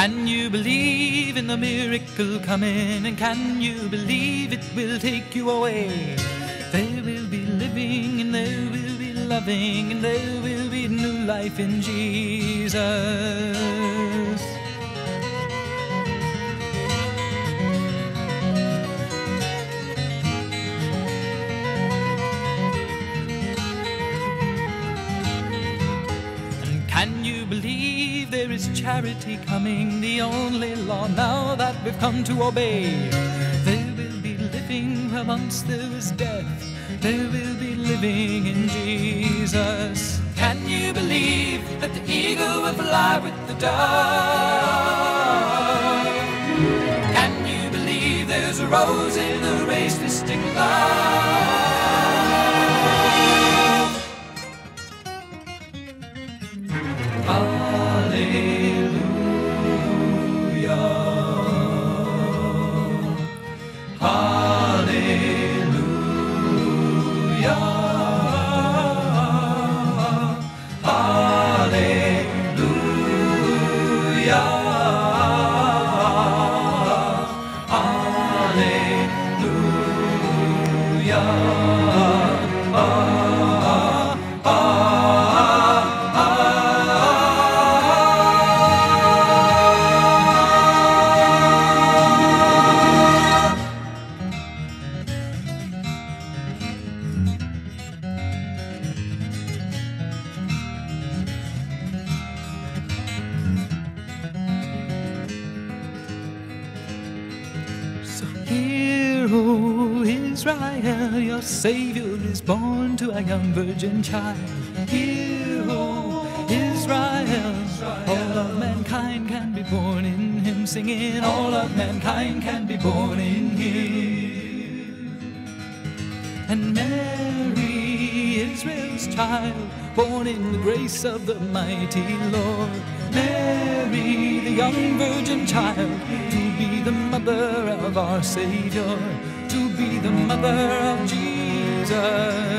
Can you believe in the miracle coming? And can you believe it will take you away? There will be living and there will be loving and there will be new life in Jesus. And can you believe there is charity coming, the only law now that we've come to obey? There will be living where once there was death. There will be living in Jesus. Can you believe that the eagle will fly with the dove? Can you believe there's a rose in the race to stick love? O Israel, your Savior is born to a young virgin child. Hear, O Israel, all of mankind can be born in Him, singing, all of mankind can be born in Him. And Mary, Israel's child, born in the grace of the mighty Lord. Mary, the young virgin child, to be the mother of our Savior, to be the mother of Jesus.